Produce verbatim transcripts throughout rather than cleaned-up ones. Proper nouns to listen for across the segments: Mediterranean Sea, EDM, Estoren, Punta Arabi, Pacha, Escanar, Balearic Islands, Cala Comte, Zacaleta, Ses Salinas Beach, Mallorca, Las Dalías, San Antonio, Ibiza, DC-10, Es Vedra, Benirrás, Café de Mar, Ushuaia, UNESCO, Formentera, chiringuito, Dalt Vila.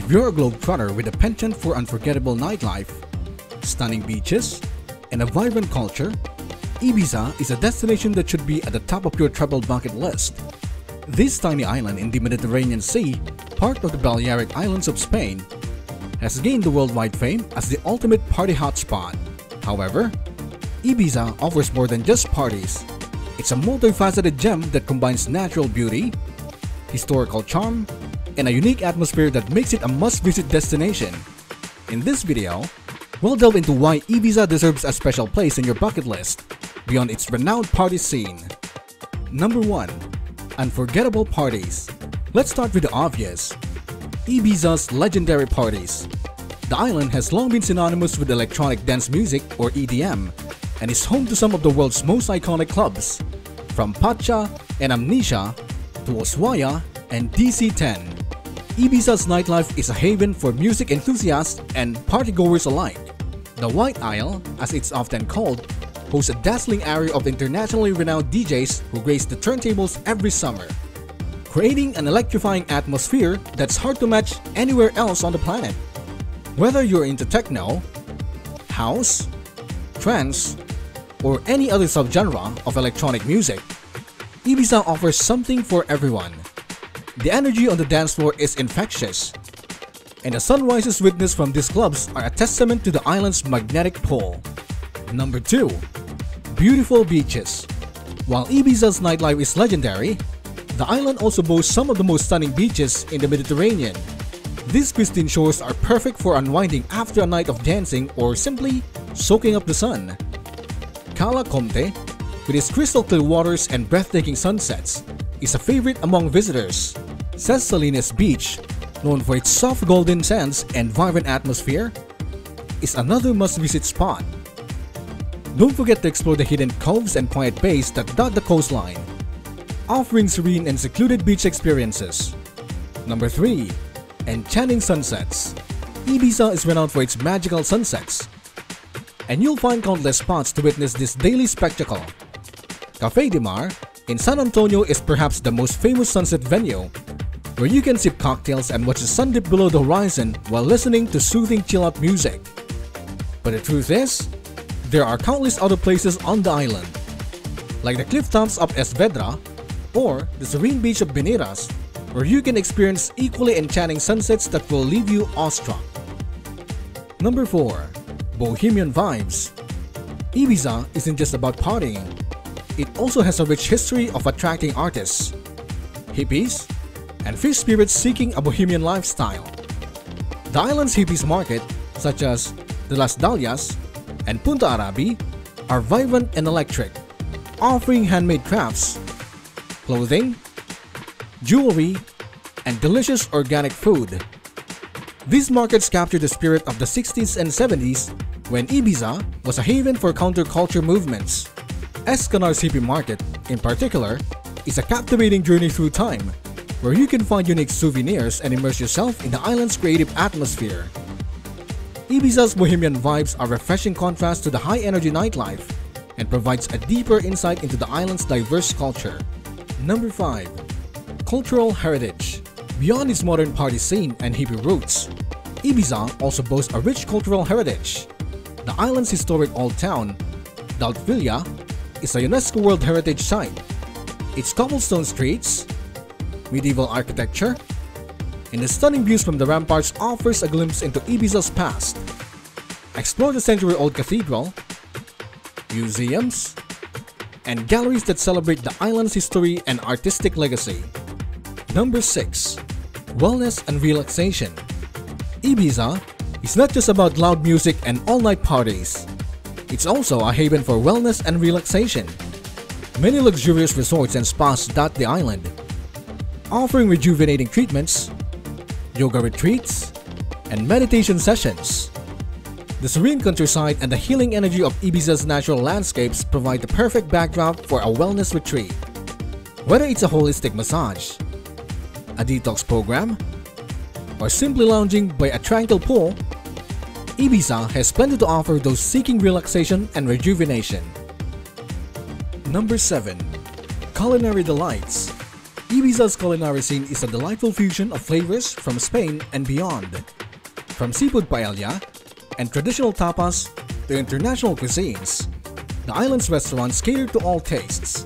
If you're a globetrotter with a penchant for unforgettable nightlife, stunning beaches, and a vibrant culture, Ibiza is a destination that should be at the top of your travel bucket list. This tiny island in the Mediterranean Sea, part of the Balearic Islands of Spain, has gained the worldwide fame as the ultimate party hotspot. However, Ibiza offers more than just parties. It's a multifaceted gem that combines natural beauty, historical charm, and a unique atmosphere that makes it a must-visit destination. In this video, we'll delve into why Ibiza deserves a special place in your bucket list, beyond its renowned party scene. Number one. Unforgettable parties. Let's start with the obvious. Ibiza's legendary parties. The island has long been synonymous with electronic dance music, or E D M, and is home to some of the world's most iconic clubs, from Pacha and Amnesia to Ushuaia and D C ten. Ibiza's nightlife is a haven for music enthusiasts and partygoers alike. The White Isle, as it's often called, hosts a dazzling array of internationally renowned D Js who grace the turntables every summer, creating an electrifying atmosphere that's hard to match anywhere else on the planet. Whether you're into techno, house, trance, or any other subgenre of electronic music, Ibiza offers something for everyone. The energy on the dance floor is infectious, and the sunrises witnessed from these clubs are a testament to the island's magnetic pull. Number two. Beautiful beaches. While Ibiza's nightlife is legendary, the island also boasts some of the most stunning beaches in the Mediterranean. These pristine shores are perfect for unwinding after a night of dancing or simply soaking up the sun. Cala Comte, with its crystal clear waters and breathtaking sunsets, is a favorite among visitors. Ses Salinas Beach, known for its soft golden sands and vibrant atmosphere, is another must-visit spot. Don't forget to explore the hidden coves and quiet bays that dot the coastline, offering serene and secluded beach experiences. Number three. Enchanting sunsets. Ibiza is renowned for its magical sunsets, and you'll find countless spots to witness this daily spectacle. Café de Mar in San Antonio is perhaps the most famous sunset venue, where you can sip cocktails and watch the sun dip below the horizon while listening to soothing chill-out music. But the truth is, there are countless other places on the island, like the cliff tops of Es Vedra or the serene beach of Benirrás, where you can experience equally enchanting sunsets that will leave you awestruck. Number four. Bohemian vibes. Ibiza isn't just about partying. It also has a rich history of attracting artists, hippies, and free spirits seeking a bohemian lifestyle. The island's hippies market, such as the Las Dalías and Punta Arabi, are vibrant and electric, offering handmade crafts, clothing, jewelry, and delicious organic food. These markets capture the spirit of the sixties and seventies, when Ibiza was a haven for counterculture movements. Escanar's hippie market, in particular, is a captivating journey through time, where you can find unique souvenirs and immerse yourself in the island's creative atmosphere. Ibiza's bohemian vibes are a refreshing contrast to the high-energy nightlife and provides a deeper insight into the island's diverse culture. Number five. Cultural heritage. Beyond its modern party scene and hippie roots, Ibiza also boasts a rich cultural heritage. The island's historic old town, Dalt Vila, is a UNESCO World Heritage Site. Its cobblestone streets, medieval architecture, and the stunning views from the ramparts offers a glimpse into Ibiza's past. Explore the century-old cathedral, museums, and galleries that celebrate the island's history and artistic legacy. Number six. Wellness and relaxation. Ibiza is not just about loud music and all-night parties. It's also a haven for wellness and relaxation. Many luxurious resorts and spas dot the island, offering rejuvenating treatments, yoga retreats, and meditation sessions. The serene countryside and the healing energy of Ibiza's natural landscapes provide the perfect backdrop for a wellness retreat. Whether it's a holistic massage, a detox program, or simply lounging by a tranquil pool, Ibiza has plenty to offer those seeking relaxation and rejuvenation. Number seven. Culinary delights. Ibiza's culinary scene is a delightful fusion of flavors from Spain and beyond. From seafood paella and traditional tapas to international cuisines, the island's restaurants cater to all tastes.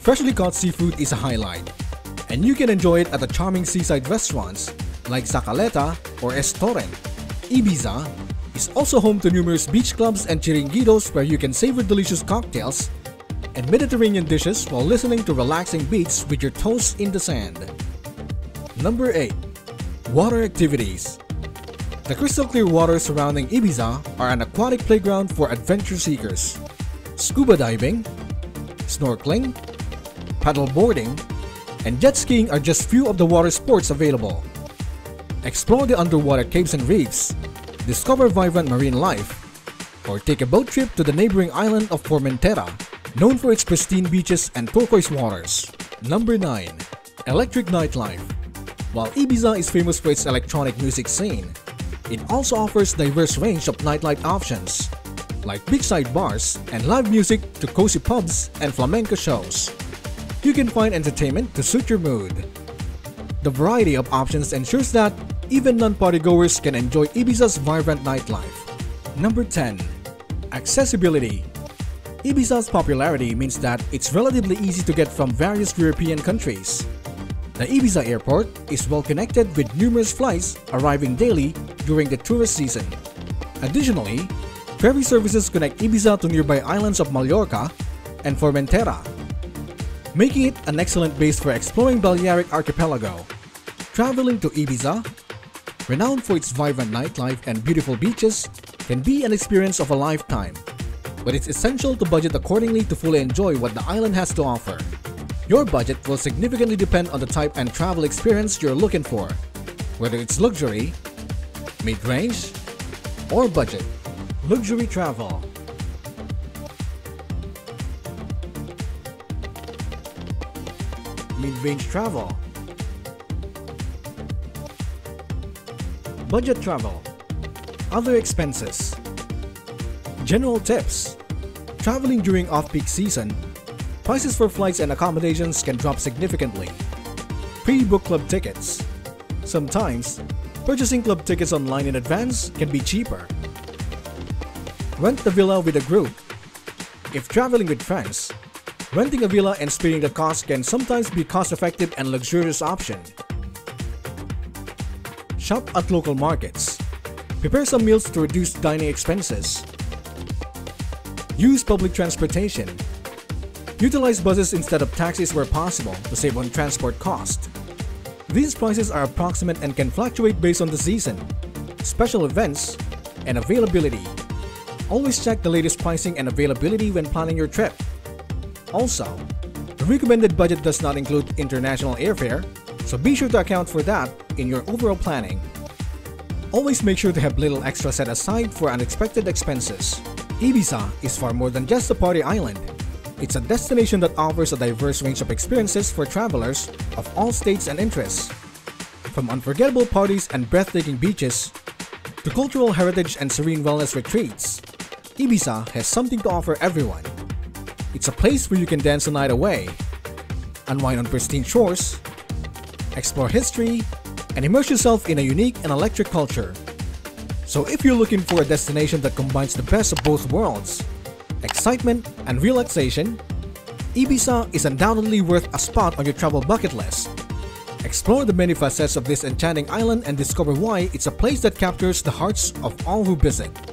Freshly caught seafood is a highlight, and you can enjoy it at the charming seaside restaurants like Zacaleta or Estoren. Ibiza is also home to numerous beach clubs and chiringuitos where you can savor delicious cocktails and Mediterranean dishes while listening to relaxing beats with your toes in the sand. Number eight. Water activities. The crystal clear waters surrounding Ibiza are an aquatic playground for adventure seekers. Scuba diving, snorkeling, paddleboarding, and jet skiing are just few of the water sports available. Explore the underwater caves and reefs, discover vibrant marine life, or take a boat trip to the neighboring island of Formentera, known for its pristine beaches and turquoise waters. Number nine. Electric nightlife. While Ibiza is famous for its electronic music scene, it also offers diverse range of nightlife options, like beachside bars and live music to cozy pubs and flamenco shows. You can find entertainment to suit your mood. The variety of options ensures that even non-party goers can enjoy Ibiza's vibrant nightlife. Number ten. Accessibility. Ibiza's popularity means that it's relatively easy to get from various European countries. The Ibiza airport is well connected with numerous flights arriving daily during the tourist season. Additionally, ferry services connect Ibiza to nearby islands of Mallorca and Formentera, making it an excellent base for exploring Balearic Archipelago. Traveling to Ibiza, renowned for its vibrant nightlife and beautiful beaches, can be an experience of a lifetime, but it's essential to budget accordingly to fully enjoy what the island has to offer. Your budget will significantly depend on the type and travel experience you're looking for, whether it's luxury, mid-range, or budget. Luxury travel. Mid-range travel. Budget travel. Other expenses. General tips. Traveling during off-peak season, prices for flights and accommodations can drop significantly. Pre-book club tickets. Sometimes, purchasing club tickets online in advance can be cheaper. Rent the villa with a group. If traveling with friends, renting a villa and splitting the cost can sometimes be cost-effective and luxurious option. Shop at local markets. Prepare some meals to reduce dining expenses. Use public transportation. Utilize buses instead of taxis where possible to save on transport cost. These prices are approximate and can fluctuate based on the season, special events, and availability. Always check the latest pricing and availability when planning your trip. Also, the recommended budget does not include international airfare, so be sure to account for that in your overall planning. Always make sure to have little extra set aside for unexpected expenses. Ibiza is far more than just a party island. It's a destination that offers a diverse range of experiences for travelers of all states and interests. From unforgettable parties and breathtaking beaches to cultural heritage and serene wellness retreats, Ibiza has something to offer everyone. It's a place where you can dance the night away, unwind on pristine shores, explore history, and immerse yourself in a unique and electric culture. So if you're looking for a destination that combines the best of both worlds, excitement and relaxation, Ibiza is undoubtedly worth a spot on your travel bucket list. Explore the many facets of this enchanting island and discover why it's a place that captures the hearts of all who visit.